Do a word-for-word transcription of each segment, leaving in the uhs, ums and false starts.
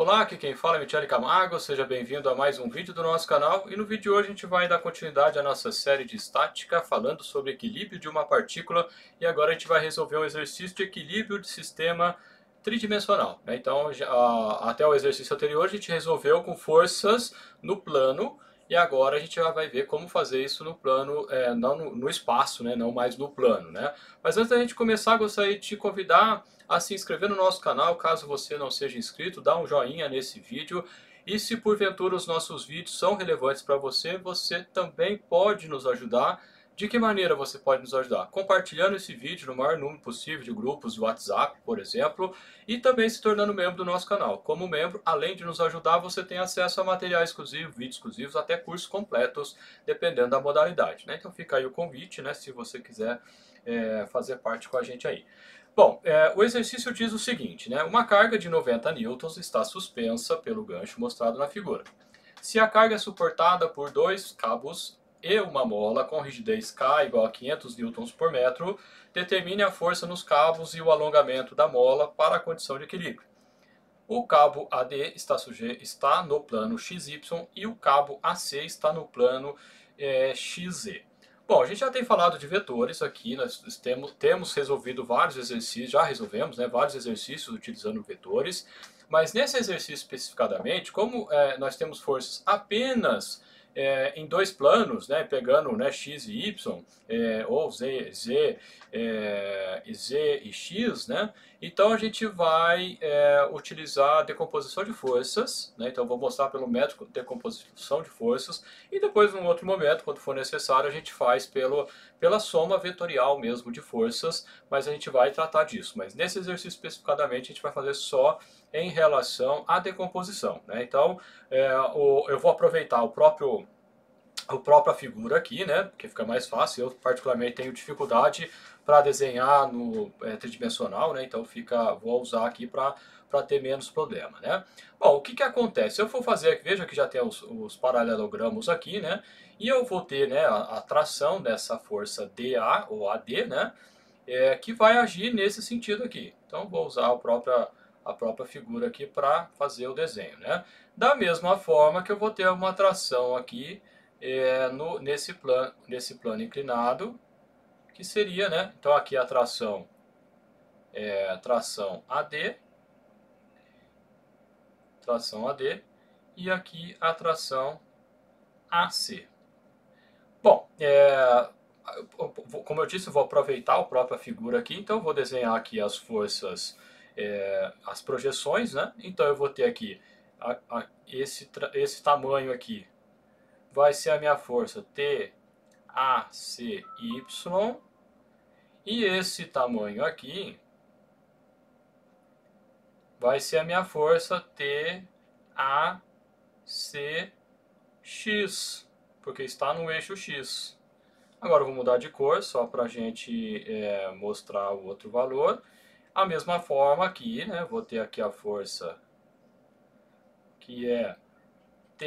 Olá, aqui quem fala é Michele Camargo, seja bem-vindo a mais um vídeo do nosso canal, e no vídeo de hoje a gente vai dar continuidade à nossa série de estática falando sobre equilíbrio de uma partícula, e agora a gente vai resolver um exercício de equilíbrio de sistema tridimensional. Então, até o exercício anterior a gente resolveu com forças no plano, e agora a gente já vai ver como fazer isso no plano, é, não no, no espaço, né, não mais no plano, né? Mas antes da gente começar, gostaria de te convidar a se inscrever no nosso canal, caso você não seja inscrito, dá um joinha nesse vídeo. E se porventura os nossos vídeos são relevantes para você, você também pode nos ajudar. De que maneira você pode nos ajudar? Compartilhando esse vídeo no maior número possível de grupos do WhatsApp, por exemplo, e também se tornando membro do nosso canal. Como membro, além de nos ajudar, você tem acesso a materiais exclusivos, vídeos exclusivos, até cursos completos, dependendo da modalidade, né? Então fica aí o convite, né, se você quiser é, fazer parte com a gente aí. Bom, é, o exercício diz o seguinte, né? Uma carga de noventa newtons está suspensa pelo gancho mostrado na figura. Se a carga é suportada por dois cabos e uma mola com rigidez K igual a quinhentos newtons por metro, determine a força nos cabos e o alongamento da mola para a condição de equilíbrio. O cabo A D está, suje... está no plano X Y e o cabo A C está no plano é, X Z. Bom, a gente já tem falado de vetores aqui, nós temos, temos resolvido vários exercícios, já resolvemos, né, vários exercícios utilizando vetores, mas nesse exercício especificadamente, como é, nós temos forças apenas É, em dois planos, né, pegando, né, x e y, é, ou z, z, é, z e x, né, então a gente vai é, utilizar a decomposição de forças, né, então eu vou mostrar pelo método de decomposição de forças, e depois, num outro momento, quando for necessário, a gente faz pelo, pela soma vetorial mesmo de forças, mas a gente vai tratar disso. Mas nesse exercício especificadamente a gente vai fazer só em relação à decomposição, né? Então é, o, eu vou aproveitar o próprio a própria figura aqui, né, porque fica mais fácil. Eu particularmente tenho dificuldade para desenhar no é, tridimensional, né, então fica, vou usar aqui para para ter menos problema, né? Bom, o que que acontece? Se eu for fazer, veja que já tem os, os paralelogramos aqui, né, e eu vou ter, né, a, a tração dessa força D A ou A D, né, é, que vai agir nesse sentido aqui. Então vou usar a própria a própria figura aqui para fazer o desenho, né? Da mesma forma que eu vou ter uma tração aqui é, no, nesse, plano, nesse plano inclinado, que seria, né? Então aqui a tração, é, tração A D, tração A D, e aqui a tração A C. Bom, é, como eu disse, eu vou aproveitar a própria figura aqui, então eu vou desenhar aqui as forças, É, as projeções, né? Então eu vou ter aqui a, a, esse, esse tamanho aqui vai ser a minha força T, A, C, Y, e esse tamanho aqui vai ser a minha força T, A, C, X, porque está no eixo X. Agora eu vou mudar de cor só para a gente é, mostrar o outro valor. A mesma forma aqui, né, vou ter aqui a força que é T,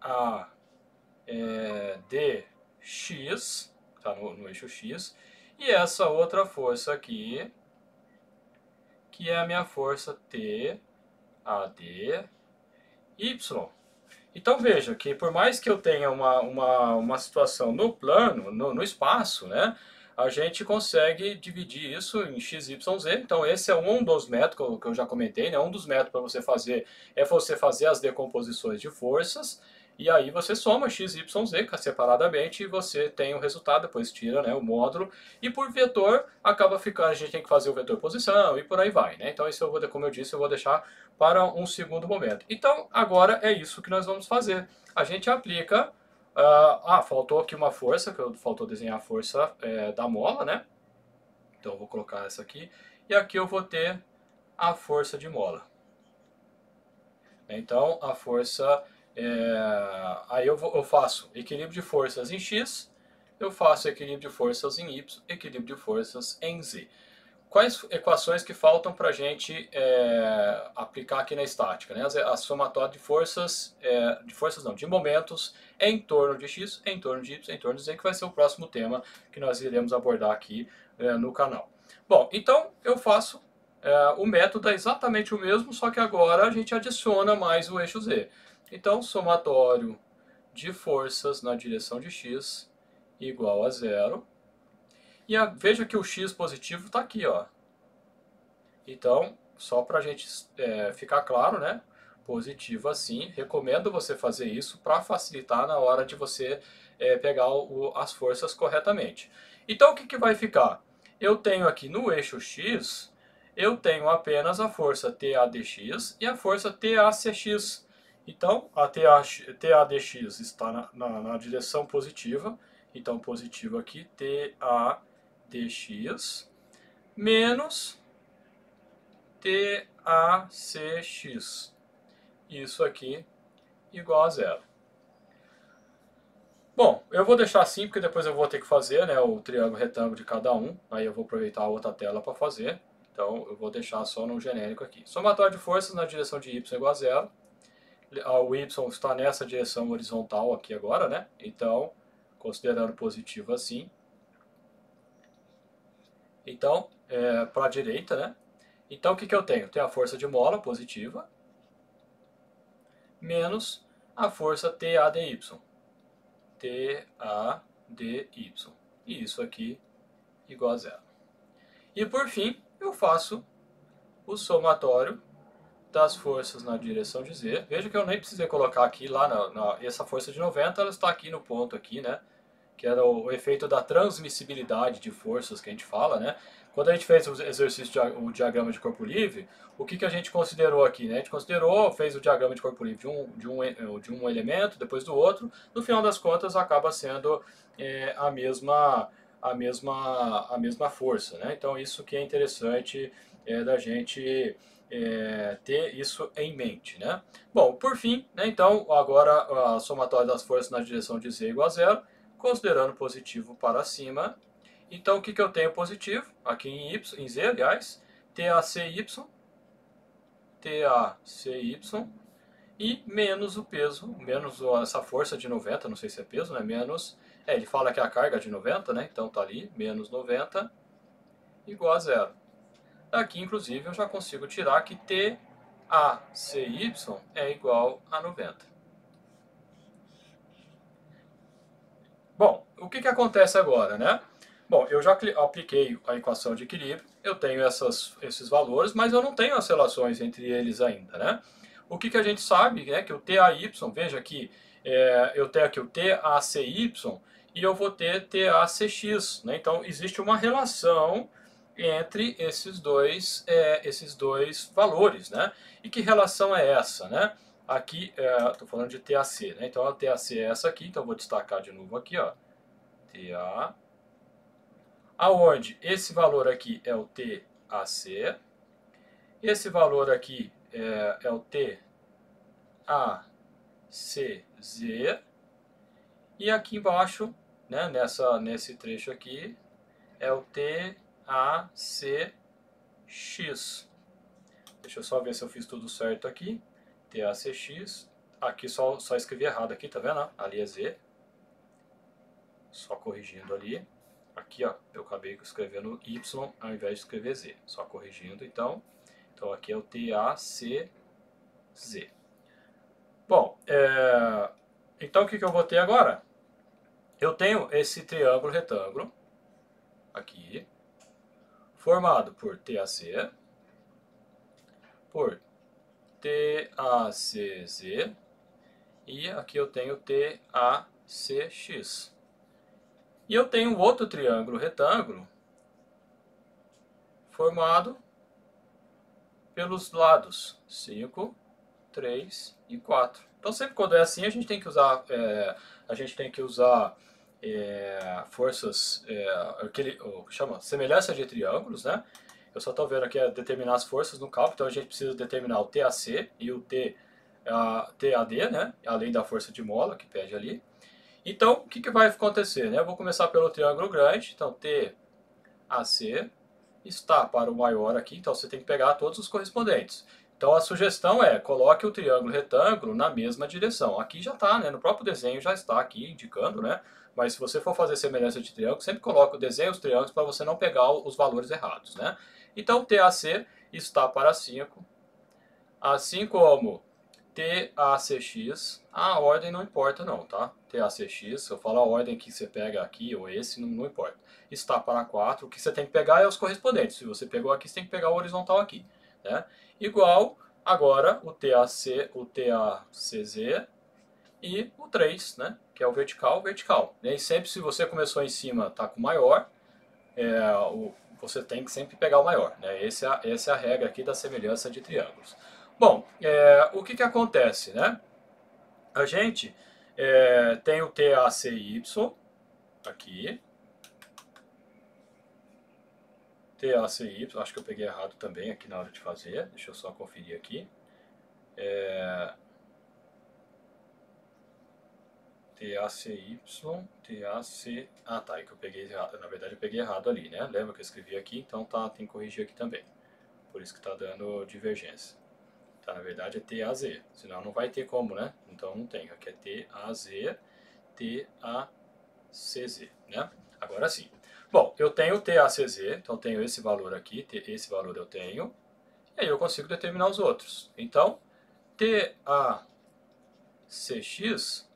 A, é, D, X, tá no, no eixo X, e essa outra força aqui, que é a minha força T, A, D, Y. Então veja que por mais que eu tenha uma, uma, uma situação no plano, no, no espaço, né, a gente consegue dividir isso em x, y, z. Então esse é um dos métodos que eu já comentei, né? Um dos métodos para você fazer é você fazer as decomposições de forças, e aí você soma x, y, z separadamente e você tem o resultado, depois tira, né, o módulo, e por vetor acaba ficando, a gente tem que fazer o vetor posição e por aí vai, né? Então isso eu vou, como eu disse, eu vou deixar para um segundo momento. Então agora é isso que nós vamos fazer. A gente aplica Uh, ah, faltou aqui uma força, que faltou desenhar a força é, da mola, né? Então eu vou colocar essa aqui. E aqui eu vou ter a força de mola. Então a força... É, aí eu, vou, eu faço equilíbrio de forças em X, eu faço equilíbrio de forças em Y, equilíbrio de forças em Z. Quais equações que faltam para a gente é, aplicar aqui na estática, né? A somatória de forças, é, de forças não, de momentos em torno de x, em torno de y, em torno de z, que vai ser o próximo tema que nós iremos abordar aqui é, no canal. Bom, então eu faço É, o método é exatamente o mesmo, só que agora a gente adiciona mais o eixo Z. Então, somatório de forças na direção de x igual a zero. E a, veja que o x positivo está aqui, ó. Então, só para a gente é, ficar claro, né? Positivo assim, recomendo você fazer isso para facilitar na hora de você é, pegar o, as forças corretamente. Então, o que, que vai ficar? Eu tenho aqui no eixo x, eu tenho apenas a força T A D X e a força T A C X. Então, a T A D X está na, na, na direção positiva. Então, positivo aqui, T A D X menos T A C X. Isso aqui igual a zero. Bom, eu vou deixar assim, porque depois eu vou ter que fazer, né, o triângulo retângulo de cada um. Aí eu vou aproveitar a outra tela para fazer. Então, eu vou deixar só no genérico aqui. Somatório de forças na direção de y igual a zero. O y está nessa direção horizontal aqui agora, né? Então, considerando positivo assim. Então, é, para a direita, né? Então, o que, que eu tenho? Tenho a força de mola positiva menos a força T A D Y. T A D Y. E isso aqui igual a zero. E, por fim, eu faço o somatório das forças na direção de Z. Veja que eu nem precisei colocar aqui, lá na, na, essa força de noventa, ela está aqui no ponto, aqui, né? Que era o, o efeito da transmissibilidade de forças que a gente fala, né? Quando a gente fez o exercício, de, o diagrama de corpo livre, o que, que a gente considerou aqui, né? A gente considerou, fez o diagrama de corpo livre de um, de um, de um elemento, depois do outro, no final das contas acaba sendo é, a mesma... A mesma, a mesma força, né? Então isso que é interessante é, da gente é, ter isso em mente, né? Bom, por fim, né, então agora a somatória das forças na direção de Z igual a zero, considerando positivo para cima. Então o que, que eu tenho positivo? Aqui em, y, em Z, aliás, T A C Y, T A C Y e menos o peso, menos essa força de noventa, não sei se é peso, né? Menos... É, ele fala que a carga é de noventa, né? Então está ali, menos noventa, igual a zero. Daqui, inclusive, eu já consigo tirar que T A C Y é igual a noventa. Bom, o que, que acontece agora, né? Bom, eu já apliquei a equação de equilíbrio, eu tenho essas, esses valores, mas eu não tenho as relações entre eles ainda, né? O que, que a gente sabe é, né, que o T A Y, veja que É, eu tenho aqui o T A C Y e eu vou ter T A C X, né? Então existe uma relação entre esses dois, é, esses dois valores, né? E que relação é essa, né? Aqui, estou é, falando de T A C, né? Então a T A C é essa aqui, então eu vou destacar de novo aqui, ó, T A, aonde esse valor aqui é o T A C, esse valor aqui é, é o T A C Z, e aqui embaixo, né, nessa, nesse trecho aqui, é o T A C X. Deixa eu só ver se eu fiz tudo certo aqui. T A C X, aqui só, só escrevi errado aqui, tá vendo? Ali é Z, só corrigindo ali. Aqui, ó, eu acabei escrevendo Y ao invés de escrever Z, só corrigindo, então. Então aqui é o T A C Z. Bom, é, então o que, que eu vou ter agora? Eu tenho esse triângulo retângulo, aqui, formado por T A C, por T A C Z, e aqui eu tenho T A C X. E eu tenho outro triângulo retângulo, formado pelos lados cinco, três e quatro. Então sempre quando é assim a gente tem que usar é, a gente tem que usar é, forças é, aquele chama semelhança de triângulos, né? Eu só estou vendo aqui é determinar as forças no cálculo, então a gente precisa determinar o T A C e o T, a, T A D, né? Além da força de mola que pede ali. Então o que, que vai acontecer, né? Eu vou começar pelo triângulo grande, então T A C está para o maior aqui, então você tem que pegar todos os correspondentes. Então a sugestão é, coloque o triângulo retângulo na mesma direção. Aqui já está, né? No próprio desenho já está aqui indicando, né? Mas se você for fazer semelhança de triângulo, sempre coloque o desenho os triângulos para você não pegar os valores errados, né? Então o T A C está para cinco, assim como T A C X, a ordem não importa não, tá? T A C X, se eu falar a ordem que você pega aqui ou esse, não, não importa. Está para quatro, o que você tem que pegar é os correspondentes. Se você pegou aqui, você tem que pegar o horizontal aqui, né? Igual, agora, o T A C, o T A C Z e o três, né? Que é o vertical, vertical. E sempre se você começou em cima, tá com maior, é, o, você tem que sempre pegar o maior, né? Esse é, essa é a regra aqui da semelhança de triângulos. Bom, é, o que que acontece, né? A gente é, tem o T A C Y aqui. T A C Y, acho que eu peguei errado também aqui na hora de fazer. Deixa eu só conferir aqui. É, T A C Y, T A C... Ah, tá, é que eu peguei errado. Na verdade eu peguei errado ali, né? Lembra que eu escrevi aqui, então tá, tem que corrigir aqui também. Por isso que tá dando divergência. Tá, na verdade é T A Z, senão não vai ter como, né? Então não tem, aqui é T A Z, T A C Z, né? Agora sim. Bom, eu tenho T A C Z, então eu tenho esse valor aqui, esse valor eu tenho, e aí eu consigo determinar os outros. Então, T A C X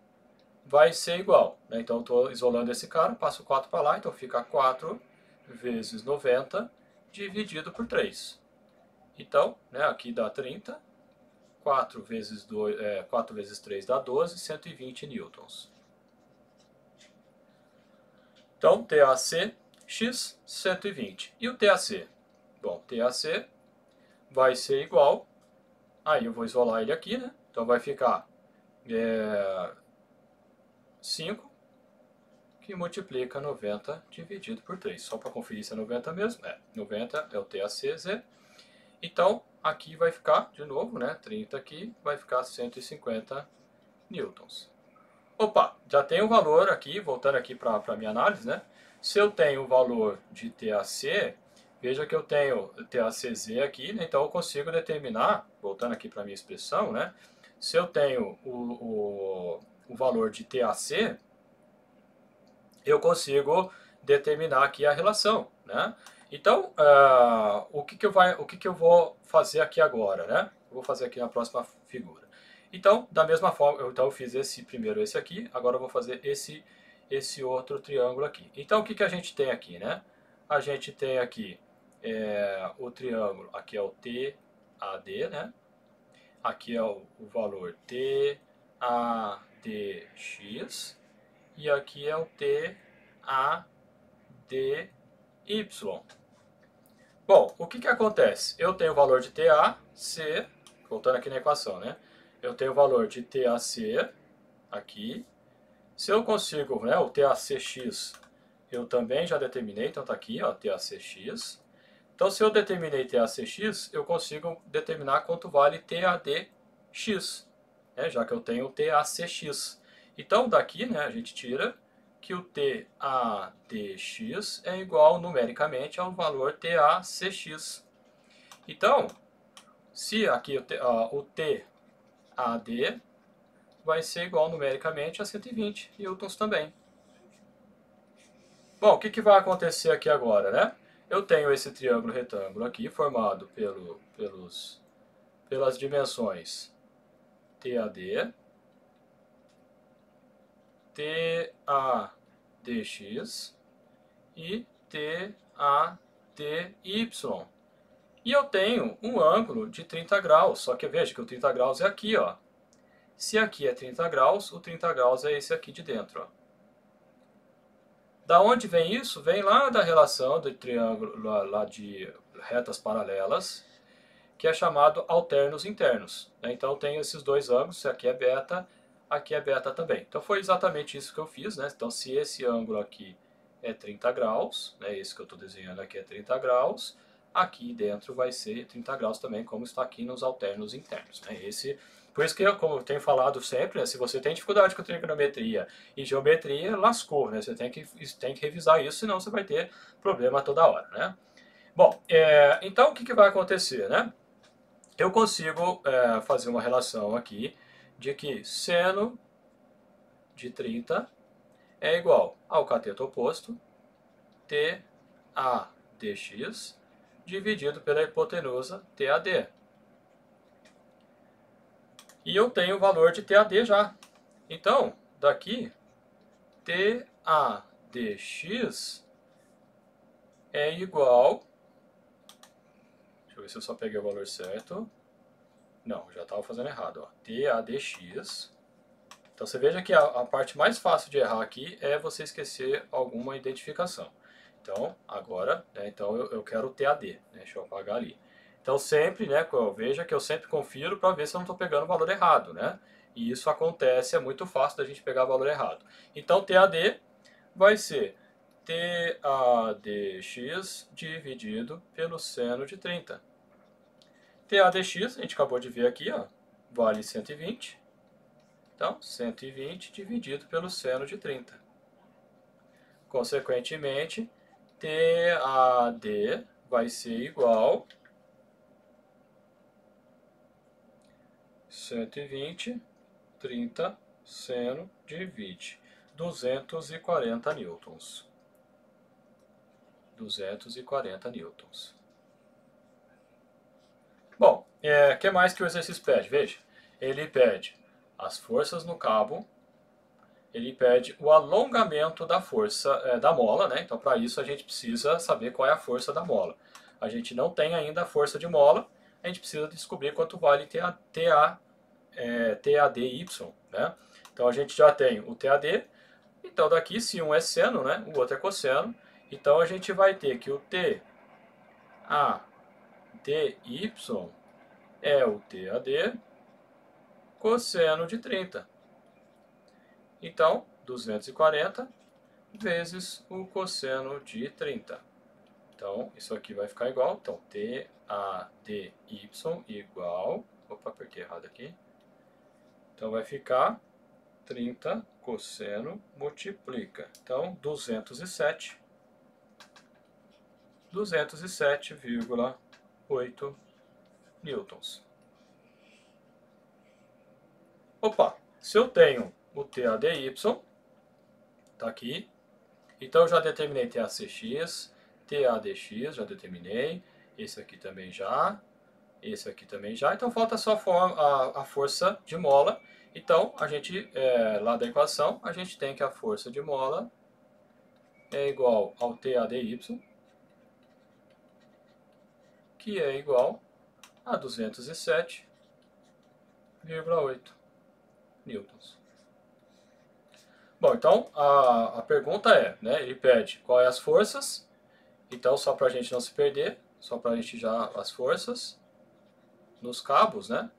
vai ser igual, né? Então eu estou isolando esse cara, passo quatro para lá, então fica quatro vezes noventa dividido por três. Então, né, aqui dá trinta, quatro vezes, dois, é, quatro vezes três dá doze, cento e vinte newtons. Então, T A C X, cento e vinte. E o T A C? Bom, T A C vai ser igual, aí eu vou isolar ele aqui, né? Então vai ficar é, cinco, que multiplica noventa dividido por três. Só para conferir se é noventa mesmo, é, noventa é o T A C Z. Então, aqui vai ficar, de novo, né, trinta aqui, vai ficar cento e cinquenta newtons. Opa, já tem o valor aqui, voltando aqui para a minha análise, né? Se eu tenho o valor de T A C, veja que eu tenho T A C Z aqui, né? Então eu consigo determinar, voltando aqui para a minha expressão, né? Se eu tenho o, o, o valor de T A C, eu consigo determinar aqui a relação, né? Então, uh, o, que que eu vai, o que que eu vou fazer aqui agora, né? Eu vou fazer aqui na próxima figura. Então, da mesma forma, eu, então eu fiz esse primeiro, esse aqui, agora eu vou fazer esse, esse outro triângulo aqui. Então, o que que a gente tem aqui, né? A gente tem aqui é, o triângulo, aqui é o T A D, né? Aqui é o, o valor T A D X e aqui é o T A D Y. Bom, o que que acontece? Eu tenho o valor de T A C, voltando aqui na equação, né? Eu tenho o valor de T A C aqui. Se eu consigo, né, o T A C X, eu também já determinei, então está aqui, ó, T A C X. Então, se eu determinei T A C X, eu consigo determinar quanto vale T A D X, né, já que eu tenho T A C X. Então, daqui, né, a gente tira que o T A D X é igual numericamente ao valor T A C X. Então, se aqui uh, o T A D vai ser igual numericamente a cento e vinte newtons também. Bom, o que que vai acontecer aqui agora, né? Eu tenho esse triângulo retângulo aqui, formado pelo, pelos, pelas dimensões T A D, T A D X e T A D Y. E eu tenho um ângulo de trinta graus, só que veja que o trinta graus é aqui, ó. Se aqui é trinta graus, o trinta graus é esse aqui de dentro, ó. Da onde vem isso? Vem lá da relação de triângulo, lá, lá de retas paralelas, que é chamado alternos internos, né? Então tem esses dois ângulos, se aqui é beta, aqui é beta também. Então foi exatamente isso que eu fiz, né? Então se esse ângulo aqui é trinta graus, né? Esse que eu estou desenhando aqui é trinta graus, aqui dentro vai ser trinta graus também, como está aqui nos alternos internos, né? Esse, por isso que eu, como eu tenho falado sempre, né? Se você tem dificuldade com trigonometria e geometria, lascou, né? Você tem que, tem que revisar isso, senão você vai ter problema toda hora, né? Bom, é, então o que que vai acontecer, né? Eu consigo é, fazer uma relação aqui de que seno de trinta é igual ao cateto oposto T A D X dividido pela hipotenusa T A D. E eu tenho o valor de T A D já. Então, daqui, T A D X é igual... Deixa eu ver se eu só peguei o valor certo. Não, já estava fazendo errado. Ó. T A D X. Então, você veja que a, a parte mais fácil de errar aqui é você esquecer alguma identificação. Então, agora, né, então eu, eu quero o T A D. Né, deixa eu apagar ali. Então, sempre, né, veja que eu sempre confiro para ver se eu não estou pegando o valor errado. Né? E isso acontece, é muito fácil da gente pegar o valor errado. Então, T A D vai ser T A D X dividido pelo seno de trinta. T A D X, a gente acabou de ver aqui, ó, vale cento e vinte. Então, cento e vinte dividido pelo seno de trinta. Consequentemente, T A D vai ser igual cento e vinte, trinta, seno de vinte. duzentos e quarenta newtons. duzentos e quarenta newtons. Bom, o é, que mais que o exercício pede? Veja, ele pede as forças no cabo, ele pede o alongamento da força é, da mola, né? Então, para isso, a gente precisa saber qual é a força da mola. A gente não tem ainda a força de mola, a gente precisa descobrir quanto vale T A D Y, né? Então, a gente já tem o T A D, então daqui, se um é seno, né? O outro é cosseno, então a gente vai ter que o T A D Y é o T A D cosseno de trinta. Então, duzentos e quarenta vezes o cosseno de trinta. Então, isso aqui vai ficar igual. Então, T A D Y igual... Opa, apertei errado aqui. Então, vai ficar trinta cosseno multiplica. Então, duzentos e sete. duzentos e sete vírgula oito newtons. Opa, se eu tenho o T A D Y, tá aqui, então eu já determinei T A C X, T A D X, já determinei, esse aqui também já, esse aqui também já, então falta só a, a força de mola, então a gente, é, lá da equação, a gente tem que a força de mola é igual ao T A D Y, que é igual a duzentos e sete vírgula oito. newtons. Bom, então a, a pergunta é, né, ele pede qual é as forças, então só para a gente não se perder, só para a gente já as forças nos cabos, né,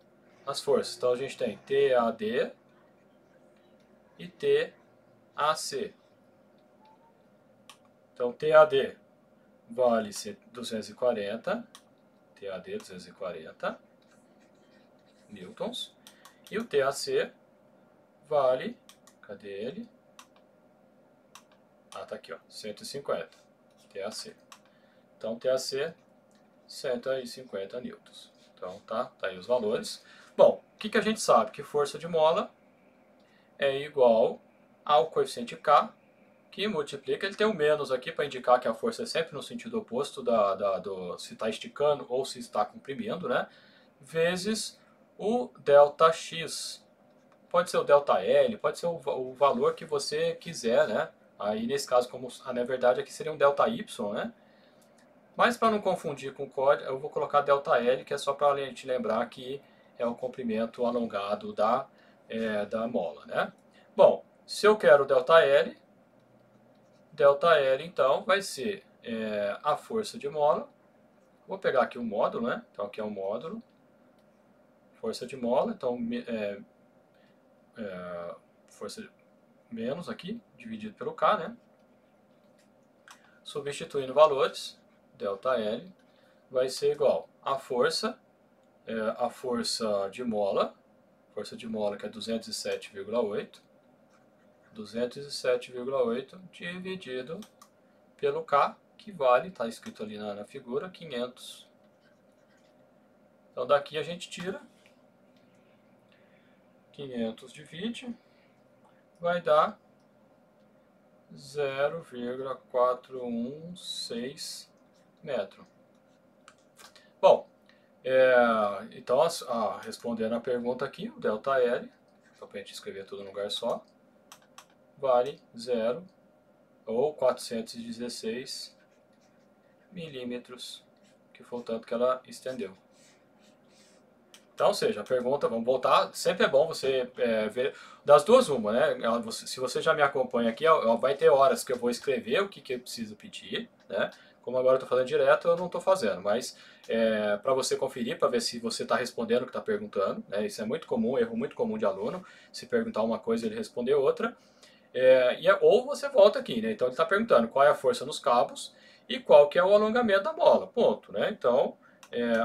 as forças, então a gente tem T A D e T A C, então T A D vale duzentos e quarenta, T A D duzentos e quarenta newtons, e o T A C vale, cadê ele? Ah, tá aqui, ó, cento e cinquenta, T A C. Então, T A C, cento e cinquenta newtons. Então, tá, tá aí os valores. Bom, o que, que a gente sabe? Que força de mola é igual ao coeficiente K, que multiplica, ele tem um menos aqui para indicar que a força é sempre no sentido oposto da, da, do se está esticando ou se está comprimindo, né? Vezes o delta X. Pode ser o delta L, pode ser o, o valor que você quiser, né? Aí, nesse caso, como na verdade aqui seria um delta Y, né? Mas para não confundir com o código, eu vou colocar delta L, que é só para a gente lembrar que é o comprimento alongado da, é, da mola, né? Bom, se eu quero delta L, delta L, então, vai ser é, a força de mola. Vou pegar aqui o módulo, né? Então, aqui é o módulo. Força de mola, então é, é, força de, menos aqui, dividido pelo K, né? Substituindo valores, delta L vai ser igual a força, é, a força de mola, força de mola que é duzentos e sete vírgula oito, duzentos e sete vírgula oito dividido pelo K, que vale, está escrito ali na, na figura, quinhentos. Então daqui a gente tira quinhentos divide, vai dar zero vírgula quatrocentos e dezesseis metro. Bom, é, então, ah, respondendo a pergunta aqui, o delta L, só para a gente escrever tudo num lugar só, vale zero ou quatrocentos e dezesseis milímetros, que foi o tanto que ela estendeu. Então, ou seja, a pergunta, vamos voltar, sempre é bom você é, ver, das duas uma, né? Ela, você, se você já me acompanha aqui, ela vai ter horas que eu vou escrever o que, que eu preciso pedir, né? Como agora eu estou fazendo direto, eu não estou fazendo, mas é, para você conferir, para ver se você está respondendo o que está perguntando, né? Isso é muito comum, erro muito comum de aluno, se perguntar uma coisa ele responder outra, é, e, ou você volta aqui, né? Então ele está perguntando qual é a força nos cabos e qual que é o alongamento da mola, ponto, né? Então...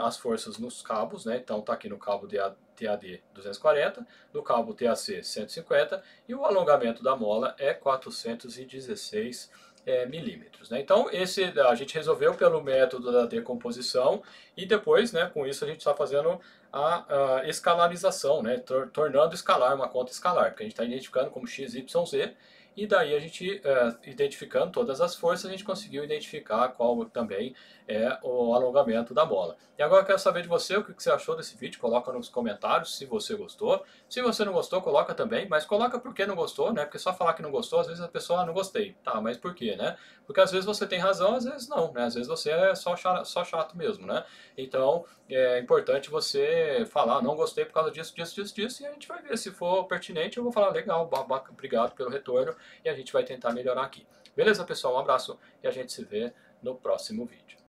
as forças nos cabos, né? Então está aqui no cabo T A D duzentos e quarenta, no cabo T A C cento e cinquenta e o alongamento da mola é quatrocentos e dezesseis é, milímetros. Né? Então esse a gente resolveu pelo método da decomposição e depois, né, com isso a gente está fazendo a, a escalarização, né? Tornando escalar uma conta escalar, porque a gente está identificando como x, y, z. E daí a gente, é, identificando todas as forças, a gente conseguiu identificar qual também é o alongamento da mola. E agora eu quero saber de você o que você achou desse vídeo, coloca nos comentários se você gostou. Se você não gostou, coloca também, mas coloca por que não gostou, né? Porque só falar que não gostou, às vezes a pessoa, ah, não gostei. Tá, mas por quê, né? Porque às vezes você tem razão, às vezes não, né? Às vezes você é só chato, só chato mesmo, né? Então, é importante você falar, não gostei por causa disso, disso, disso, disso, e a gente vai ver se for pertinente, eu vou falar, legal, babaca, obrigado pelo retorno. E a gente vai tentar melhorar aqui. Beleza, pessoal? Um abraço e a gente se vê no próximo vídeo.